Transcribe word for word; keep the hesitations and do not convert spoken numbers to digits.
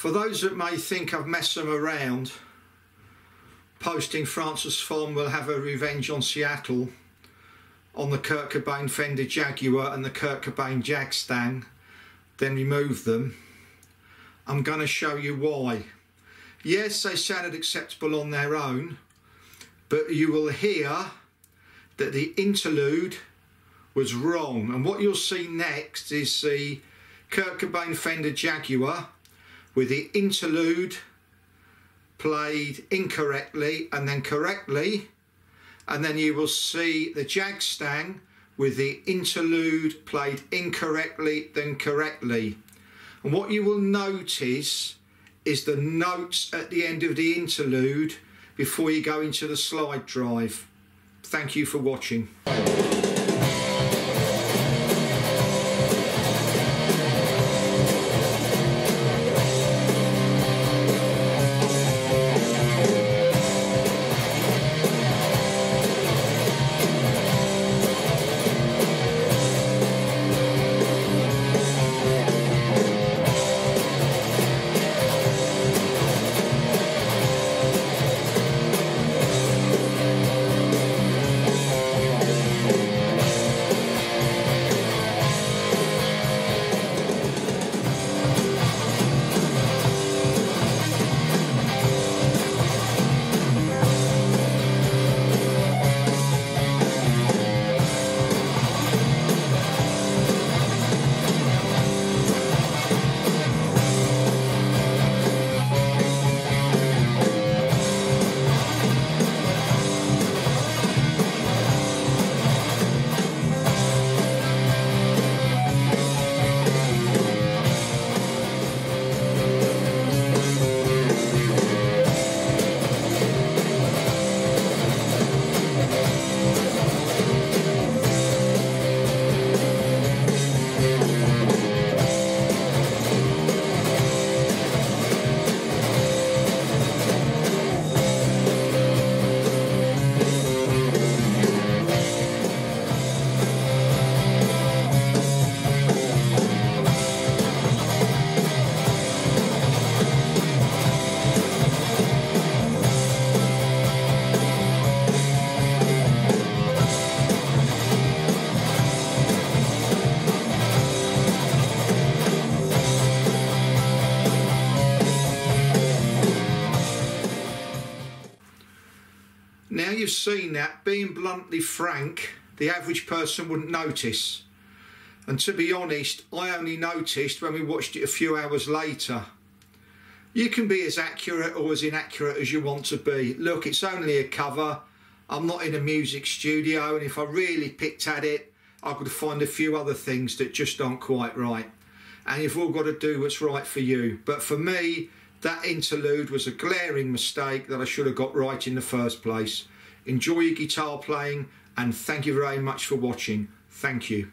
For those that may think I've messed them around, posting Frances Farmer Will Have Her Revenge on Seattle on the Kurt Cobain Fender Jaguar and the Kurt Cobain Jagstang, then remove them, I'm going to show you why. Yes, they sounded acceptable on their own, but you will hear that the interlude was wrong. And what you'll see next is the Kurt Cobain Fender Jaguar with the interlude played incorrectly and then correctly, and then you will see the Jagstang with the interlude played incorrectly then correctly. And what you will notice is the notes at the end of the interlude before you go into the slide drive. Thank you for watching. Now you've seen that, being bluntly frank, the average person wouldn't notice. And to be honest, I only noticed when we watched it a few hours later. You can be as accurate or as inaccurate as you want to be. Look, it's only a cover. I'm not in a music studio, and if I really picked at it, I could find a few other things that just aren't quite right. And you've all got to do what's right for you. But for me, that interlude was a glaring mistake that I should have got right in the first place. Enjoy your guitar playing, and thank you very much for watching. Thank you.